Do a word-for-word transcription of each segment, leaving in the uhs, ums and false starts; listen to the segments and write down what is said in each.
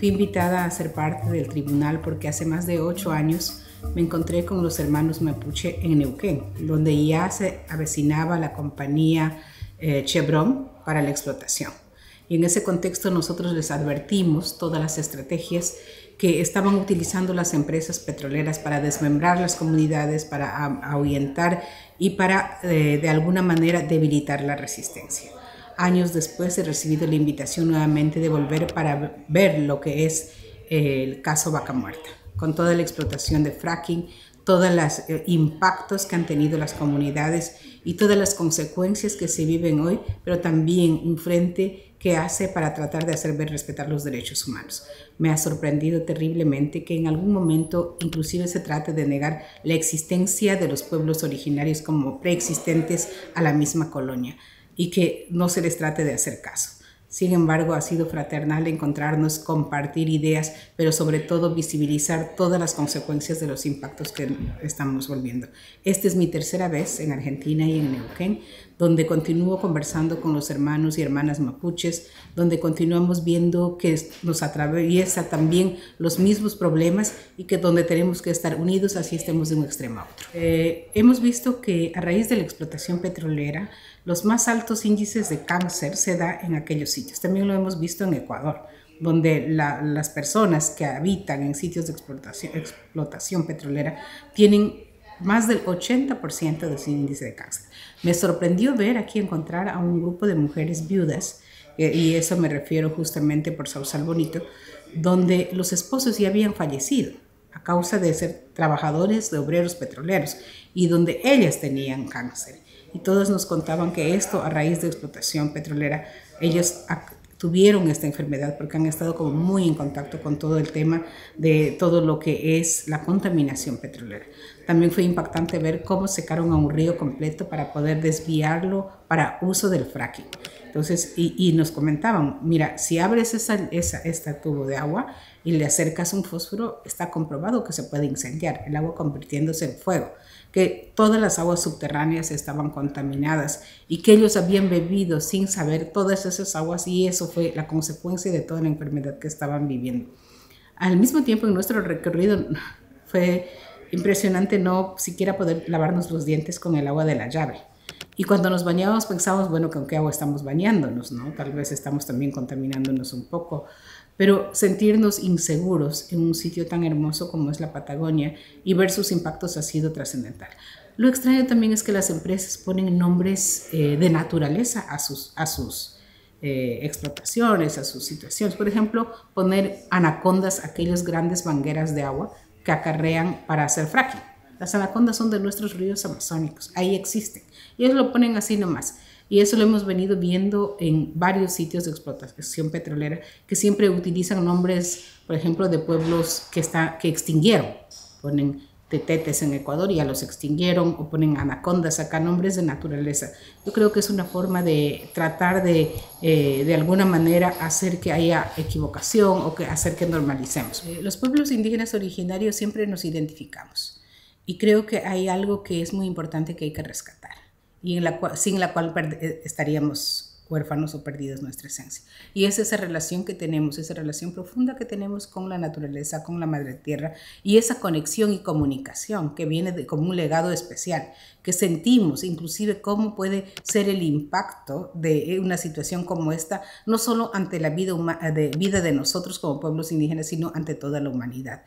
Fui invitada a ser parte del tribunal porque hace más de ocho años me encontré con los hermanos mapuche en Neuquén, donde ya se avecinaba la compañía eh, Chevron para la explotación. Y en ese contexto nosotros les advertimos todas las estrategias que estaban utilizando las empresas petroleras para desmembrar las comunidades, para ahuyentar y para eh, de alguna manera debilitar la resistencia. Años después he recibido la invitación nuevamente de volver para ver lo que es eh, el caso Vaca Muerta, con toda la explotación de fracking, todos los eh, impactos que han tenido las comunidades y todas las consecuencias que se viven hoy, pero también un frente que hace para tratar de hacer ver respetar los derechos humanos. Me ha sorprendido terriblemente que en algún momento inclusive se trate de negar la existencia de los pueblos originarios como preexistentes a la misma colonia y que no se les trate de hacer caso. Sin embargo, ha sido fraternal encontrarnos, compartir ideas, pero sobre todo visibilizar todas las consecuencias de los impactos que estamos volviendo. Esta es mi tercera vez en Argentina y en Neuquén, donde continúo conversando con los hermanos y hermanas mapuches, donde continuamos viendo que nos atraviesa también los mismos problemas y que donde tenemos que estar unidos, así estemos de un extremo a otro. Eh, hemos visto que a raíz de la explotación petrolera, los más altos índices de cáncer se da en aquellos sitios. También lo hemos visto en Ecuador, donde la, las personas que habitan en sitios de explotación, explotación petrolera tienen más del ochenta por ciento de su índice de cáncer. Me sorprendió ver aquí encontrar a un grupo de mujeres viudas, eh, y eso me refiero justamente por Sausal Bonito, donde los esposos ya habían fallecido a causa de ser trabajadores de obreros petroleros y donde ellas tenían cáncer. Y todos nos contaban que esto, a raíz de explotación petrolera, ellos tuvieron esta enfermedad porque han estado como muy en contacto con todo el tema de todo lo que es la contaminación petrolera. También fue impactante ver cómo secaron a un río completo para poder desviarlo para uso del fracking. Entonces, y, y nos comentaban, mira, si abres esa, esa, este tubo de agua y le acercas un fósforo, está comprobado que se puede incendiar, el agua convirtiéndose en fuego, que todas las aguas subterráneas estaban contaminadas y que ellos habían bebido sin saber todas esas aguas y eso fue la consecuencia de toda la enfermedad que estaban viviendo. Al mismo tiempo, en nuestro recorrido fue impresionante no siquiera poder lavarnos los dientes con el agua de la llave. Y cuando nos bañábamos pensábamos, bueno, ¿con qué agua estamos bañándonos, no? Tal vez estamos también contaminándonos un poco. Pero sentirnos inseguros en un sitio tan hermoso como es la Patagonia y ver sus impactos ha sido trascendental. Lo extraño también es que las empresas ponen nombres eh, de naturaleza a sus, a sus eh, explotaciones, a sus situaciones. Por ejemplo, poner anacondas, aquellas grandes mangueras de agua que acarrean para hacer fracking. Las anacondas son de nuestros ríos amazónicos, ahí existen. Y ellos lo ponen así nomás. Y eso lo hemos venido viendo en varios sitios de explotación petrolera que siempre utilizan nombres, por ejemplo, de pueblos que, está, que extinguieron. Ponen tetetes en Ecuador y ya los extinguieron, o ponen anacondas acá, nombres de naturaleza. Yo creo que es una forma de tratar de, eh, de alguna manera, hacer que haya equivocación o que hacer que normalicemos. Los pueblos indígenas originarios siempre nos identificamos. Y creo que hay algo que es muy importante que hay que rescatar y en la cual, sin la cual estaríamos huérfanos o perdidos nuestra esencia. Y es esa relación que tenemos, esa relación profunda que tenemos con la naturaleza, con la madre tierra y esa conexión y comunicación que viene de, como un legado especial, que sentimos inclusive cómo puede ser el impacto de una situación como esta, no solo ante la vida, de, vida de nosotros como pueblos indígenas, sino ante toda la humanidad.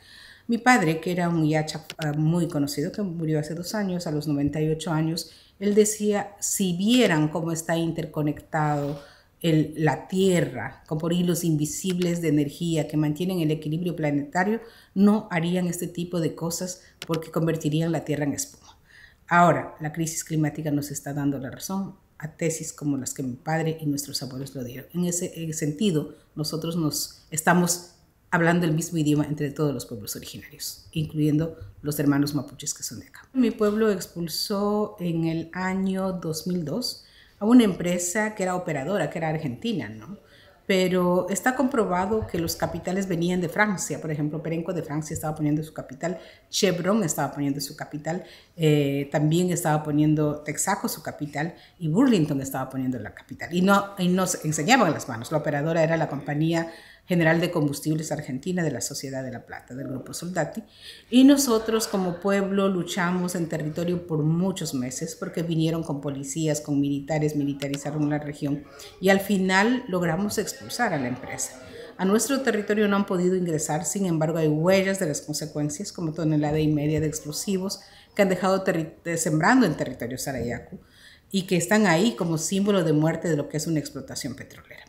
Mi padre, que era un yacha muy conocido, que murió hace dos años, a los noventa y ocho años, él decía, si vieran cómo está interconectado el, la Tierra, con por hilos invisibles de energía que mantienen el equilibrio planetario, no harían este tipo de cosas porque convertirían la Tierra en espuma. Ahora, la crisis climática nos está dando la razón a tesis como las que mi padre y nuestros abuelos lo dieron. En ese en sentido, nosotros nos estamos hablando el mismo idioma entre todos los pueblos originarios, incluyendo los hermanos mapuches que son de acá. Mi pueblo expulsó en el año dos mil dos a una empresa que era operadora, que era argentina, ¿no? Pero está comprobado que los capitales venían de Francia. Por ejemplo, Perenco de Francia estaba poniendo su capital, Chevron estaba poniendo su capital, eh, también estaba poniendo Texaco su capital y Burlington estaba poniendo la capital. Y, no, y nos enseñaban las manos. La operadora era la compañía General de Combustibles Argentina de la Sociedad de la Plata, del Grupo Soldati, y nosotros como pueblo luchamos en territorio por muchos meses porque vinieron con policías, con militares, militarizaron la región y al final logramos expulsar a la empresa. A nuestro territorio no han podido ingresar, sin embargo hay huellas de las consecuencias como tonelada y media de explosivos que han dejado sembrando en territorio Sarayaku y que están ahí como símbolo de muerte de lo que es una explotación petrolera.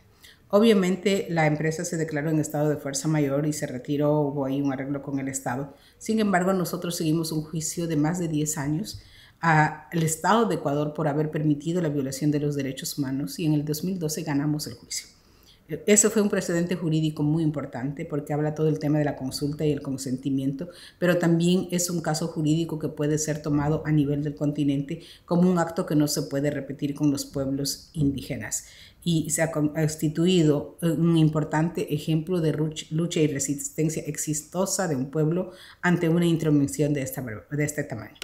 Obviamente la empresa se declaró en estado de fuerza mayor y se retiró, hubo ahí un arreglo con el Estado. Sin embargo, nosotros seguimos un juicio de más de diez años al Estado de Ecuador por haber permitido la violación de los derechos humanos y en el dos mil doce ganamos el juicio. Eso fue un precedente jurídico muy importante porque habla todo el tema de la consulta y el consentimiento, pero también es un caso jurídico que puede ser tomado a nivel del continente como un acto que no se puede repetir con los pueblos indígenas. Y se ha constituido un importante ejemplo de lucha y resistencia exitosa de un pueblo ante una intromisión de, esta, de este tamaño.